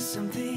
Something